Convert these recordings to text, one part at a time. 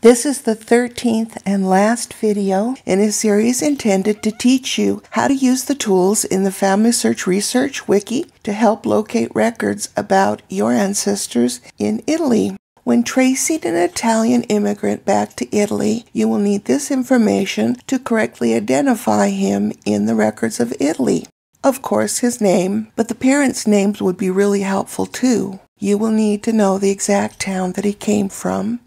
This is the 13th and last video in a series intended to teach you how to use the tools in the FamilySearch Research Wiki to help locate records about your ancestors in Italy. When tracing an Italian immigrant back to Italy, you will need this information to correctly identify him in the records of Italy. Of course, his name, but the parents' names would be really helpful too. You will need to know the exact town that he came from,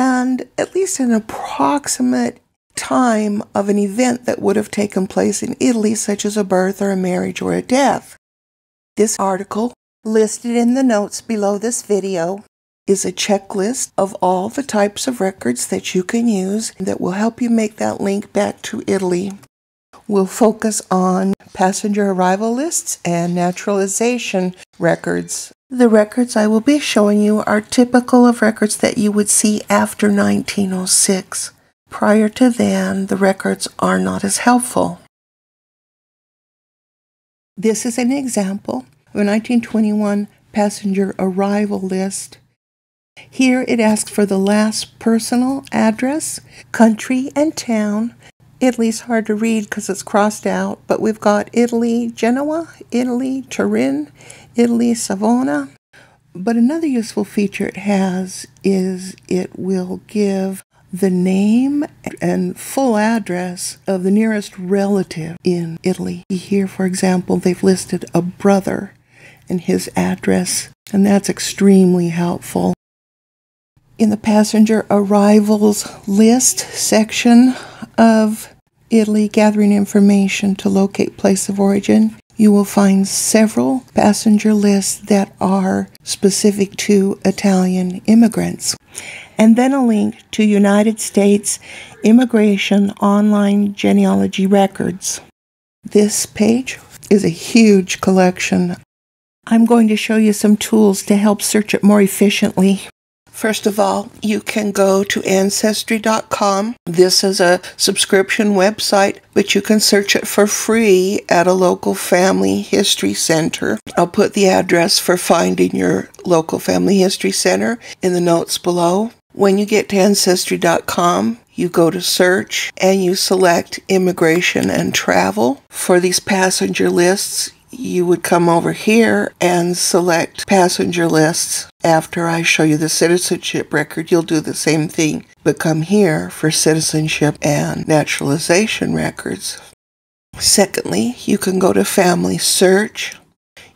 and at least an approximate time of an event that would have taken place in Italy, such as a birth or a marriage or a death. This article, listed in the notes below this video, is a checklist of all the types of records that you can use that will help you make that link back to Italy. We'll focus on passenger arrival lists and naturalization records. The records I will be showing you are typical of records that you would see after 1906. Prior to then, the records are not as helpful. This is an example of a 1921 passenger arrival list. Here it asks for the last personal address, country, and town. Italy's hard to read because it's crossed out, but we've got Italy, Genoa, Italy, Turin, Italy, Savona. But another useful feature it has is it will give the name and full address of the nearest relative in Italy. Here, for example, they've listed a brother and his address, and that's extremely helpful. In the passenger arrivals list section of Italy, gathering information to locate place of origin, you will find several passenger lists that are specific to Italian immigrants. And then a link to United States Immigration Online Genealogy Records. This page is a huge collection. I'm going to show you some tools to help search it more efficiently. First of all, you can go to Ancestry.com. This is a subscription website, but you can search it for free at a local family history center. I'll put the address for finding your local family history center in the notes below. When you get to Ancestry.com, you go to search and you select immigration and travel. For these passenger lists, you would come over here and select passenger lists. After I show you the citizenship record, you'll do the same thing, but come here for citizenship and naturalization records. Secondly, you can go to Family Search.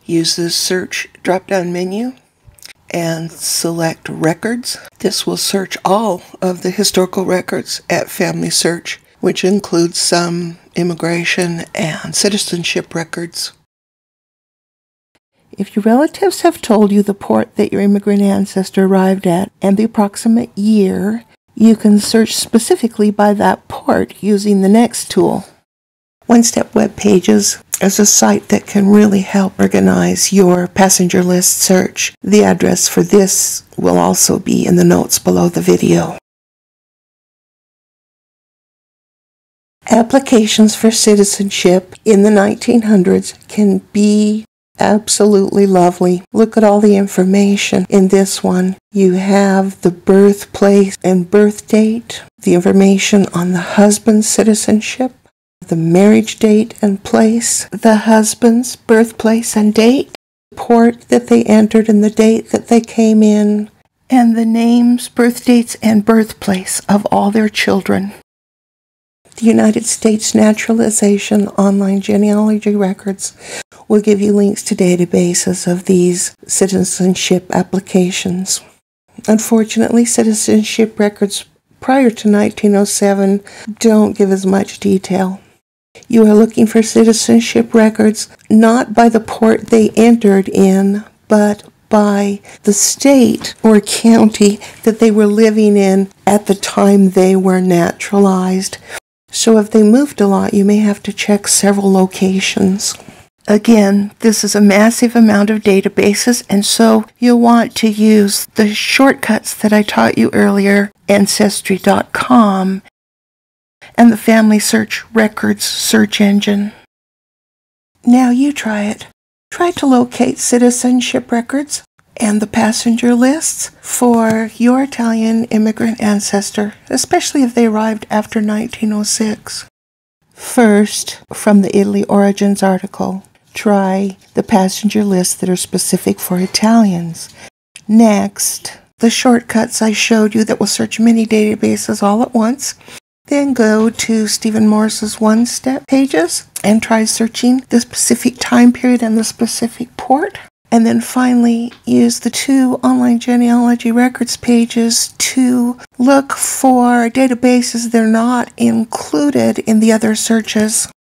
Use the search drop-down menu and select Records. This will search all of the historical records at Family Search, which includes some immigration and citizenship records. If your relatives have told you the port that your immigrant ancestor arrived at and the approximate year, you can search specifically by that port using the next tool. One-Step Web Pages is a site that can really help organize your passenger list search. The address for this will also be in the notes below the video. Applications for citizenship in the 1900s can be absolutely lovely. Look at all the information in this one. You have the birthplace and birth date, the information on the husband's citizenship, the marriage date and place, the husband's birthplace and date, the port that they entered and the date that they came in, and the names, birth dates, and birthplace of all their children. The United States Naturalization Online Genealogy Records will give you links to databases of these citizenship applications. Unfortunately, citizenship records prior to 1907 don't give as much detail. You are looking for citizenship records not by the port they entered in, but by the state or county that they were living in at the time they were naturalized. So if they moved a lot, you may have to check several locations. Again, this is a massive amount of databases, and so you'll want to use the shortcuts that I taught you earlier, Ancestry.com, and the Family Search Records search engine. Now you try it. Try to locate citizenship records and the passenger lists for your Italian immigrant ancestor, especially if they arrived after 1906. First, from the Italy Origins article, try the passenger lists that are specific for Italians. Next, the shortcuts I showed you that will search many databases all at once. Then go to Stephen Morris's One-Step Pages and try searching the specific time period and the specific port. And then finally, use the two online genealogy records pages to look for databases that are not included in the other searches.